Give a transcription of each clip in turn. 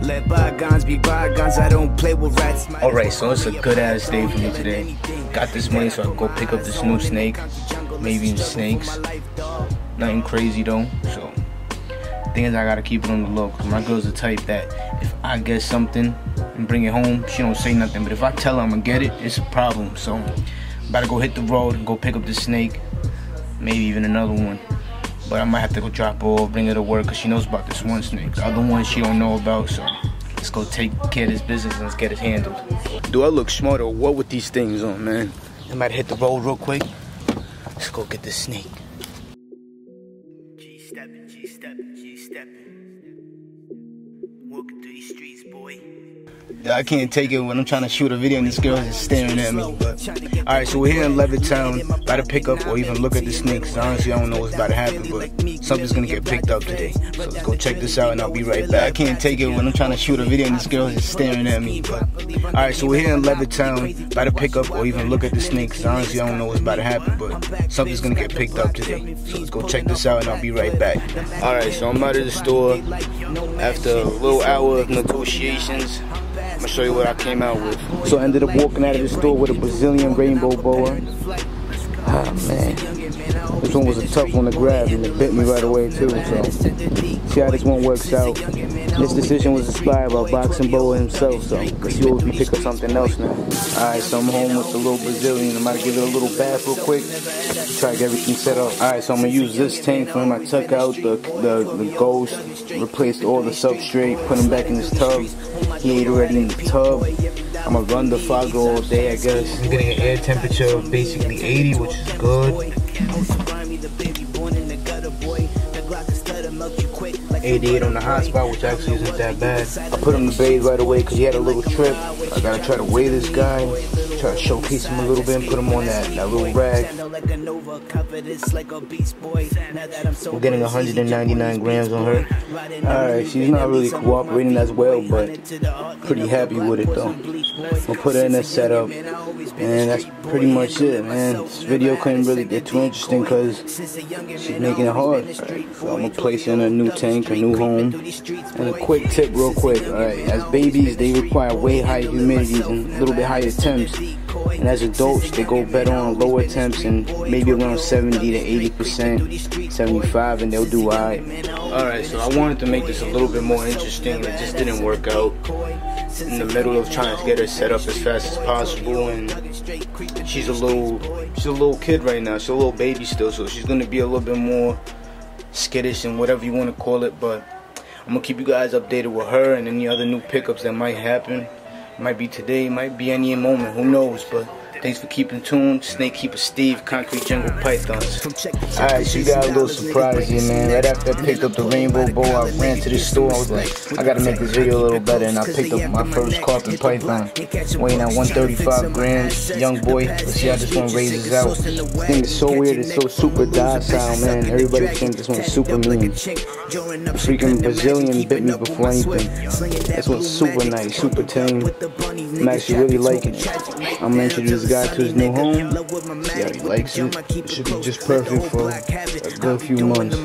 Let bygones be bygones, I don't play with rats. Alright, so it's a good ass day for me today. Got this money so I can go pick up this new snake. Maybe even snakes. Nothing crazy though, so thing is I gotta keep it on the low, cause my girl's the type that if I get something and bring it home, she don't say nothing. But if I tell her I'm gonna get it, it's a problem. So I'm about to go hit the road and go pick up this snake. Maybe even another one. But I might have to go drop her off, bring her to work, because she knows about this one snake. The other one she don't know about, so let's go take care of this business and let's get it handled. Do I look smart or what with these things on, man? I might hit the road real quick. Let's go get this snake. G-steppin', G-steppin', G-steppin'. Walking through these streets, boy. I can't take it when I'm trying to shoot a video and this girl is staring at me. But alright, so we're here in Levittown, about to pick up or even look at the snake, because honestly I don't know what's about to happen, but something's gonna get picked up today. So let's go check this out and I'll be right back. I can't take it when I'm trying to shoot a video and this girl is staring at me. But alright, so we're here in Levittown, about to pick up or even look at the snake, because honestly I don't know what's about to happen, but something's gonna get picked up today. So let's go check this out and I'll be right back. Alright, so I'm out of the store after a little hour of negotiations. I'm gonna show you what I came out with. So I ended up walking out of the store with a Brazilian rainbow boa. Ah man, this one was a tough one to grab and it bit me right away too. So see how this one works out. This decision was inspired by boxing boa himself. So let's see what we pick up something else now. Alright, so I'm home with the little Brazilian. I'm about to give it a little bath real quick. Try to get everything set up. Alright, so I'm gonna use this tank for him. I took out the ghost, replaced all the substrate, put him back in his tub. He ate already in the tub. I'm gonna run the fogger all day, I guess. I'm getting an air temperature of basically 80, which is good. 88 on the hot spot, which actually isn't that bad. I put him to bathe right away because he had a little trip. I gotta try to weigh this guy, try to showcase him a little bit and put him on that little rag. We're getting 199 grams on her. Alright, she's not really cooperating as well, but pretty happy with it though. We'll put her in a setup, and that's pretty much it, man. This video couldn't really get too interesting because she's making it hard. Right, so I'm gonna place her in a new tank, a new home. And a quick tip real quick, alright, as babies they require way higher humidities and a little bit higher temps, and as adults they go better on lower temps and maybe around 70 to 80%, 75, and they'll do alright. Alright, so I wanted to make this a little bit more interesting, and it just didn't work out. In the middle of trying to get her set up as fast as possible, and she's a little kid right now, she's a little baby still, so she's gonna be a little bit more skittish and whatever you want to call it. But I'm gonna keep you guys updated with her and any other new pickups that might happen. Might be today, might be any moment, who knows. But thanks for keeping tuned. Snake Keeper Steve, Concrete Jungle Pythons. Alright, she got a little surprise here, man. Right after I picked up the rainbow boa, I ran to the store. I was like, I gotta make this video a little better, and I picked up my first carpet python, weighing at 135 grams. Young boy, let's see how this one raises out. This thing is so weird, it's so super docile, man. Everybody thinks this one's super mean. The freaking Brazilian bit me before anything. This one's super nice, super tame. I'm actually really liking it. I'm gonna introduce this guy to his new home. Yeah, he likes it. It should be just perfect for a good few months.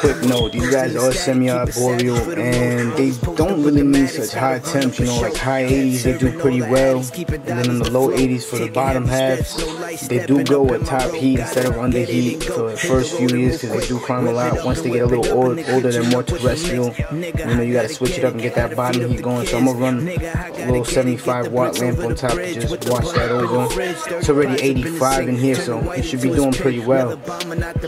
Quick note, these guys are semi-arboreal and they don't really need such high temps, you know, like high 80s they do pretty well, and then in the low 80s for the bottom halves they do go with top heat instead of under heat for the first few years, because they do climb a lot. Once they get a little older, they're more terrestrial, you know, you gotta switch it up and get that bottom heat going. So I'm gonna run a little 75 watt lamp on top to just wash that over. It's already 85 in here, so it should be doing pretty well.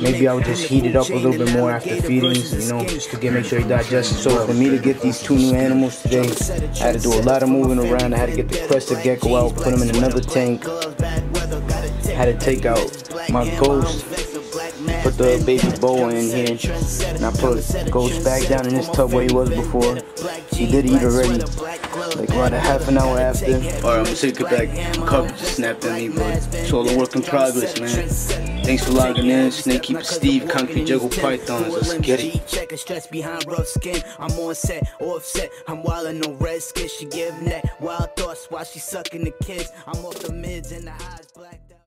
Maybe I'll just heat it up a little bit more after feedings, you know, just to make sure he digests. So for me to get these two new animals today, I had to do a lot of moving around. I had to get the crested gecko out, put him in another tank. I had to take out my ghost, put the baby boa in here, and I put Ghost back down in this tub where he was before. He did eat already, like about a half an hour after. Alright, I'm gonna take it back. Cover just snapped at me, but it's all a work in progress, man. Thanks for logging in. Snake Keeper Steve, Concrete Jungle Pythons. Let's get it. I'm on set, offset. I'm wildin' no red skin. She give neck. Wild thoughts while she sucking the kids. I'm off the mids and the eyes black.